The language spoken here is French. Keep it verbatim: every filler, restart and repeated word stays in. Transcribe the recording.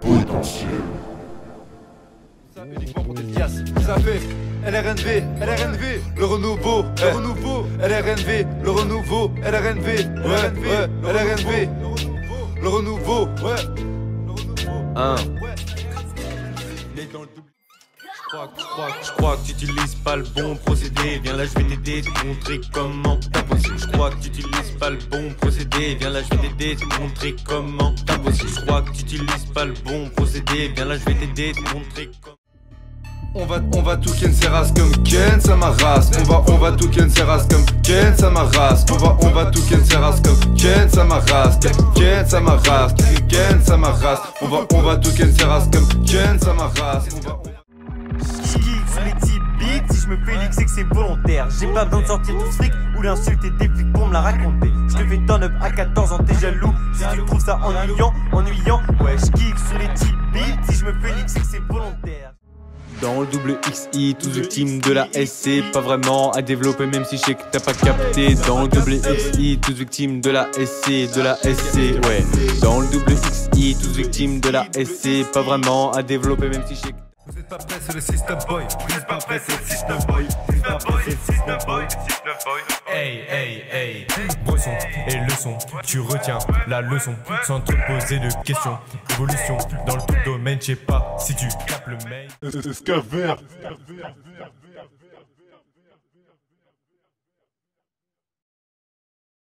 Potentiel. Ça fait uniquement pour dédicace. Ça fait L R N V, L R N V, le renouveau, le renouveau, L R N V, le renouveau, L R N V, L R N V, L R N V, le renouveau, ouais, le renouveau, un. Il est dans le double. Je crois que tu utilises pas le bon procédé. Viens là, je vais t'aider, te montrer comment t'as bossé. Je crois que tu utilises pas le bon procédé. Viens là, je vais t'aider, te montrer comment t'as bossé. Je crois que tu utilises pas le bon procédé. Viens là, je vais t'aider, te montrer comment. On va, on va tout ken ses races comme Ken, ça ma race. On va, on va tout ken ses races comme Ken, ça ma race. On va, on va tout ken ses races comme Ken, ça ma race. Ken, ça ma race. Ken, ça ma race. On va, on va tout ken ses races comme Ken, ça ma race. Les petits beats, si je me fais l'ixer que c'est volontaire. J'ai pas besoin de sortir tout fric ou l'insulter des flics pour me la raconter. Je te fais turn up à quatorze ans, t'es jaloux. Si tu trouves ça ennuyant, ennuyant. Ouais, je kick sur les petits beats, si je me fais l'ixer que c'est volontaire. Dans le double X I, tous victimes de la S C. Pas vraiment à développer, même si je sais que t'as pas capté. Dans le double X I, tous victimes de la S C, de la S C, ouais. Dans le double X I, tous victimes de la S C. Pas vraiment à développer, même si je sais que. Vous êtes pas prêts, c'est le system boy. Vous êtes pas prêts, c'est le system boy. System boy, c'est le system boy. System boy. Hey, hey, hey. Boisson et leçon. Tu retiens la leçon sans te poser de questions. Évolution dans le tout domaine, je sais pas si tu capes le mail. Skver.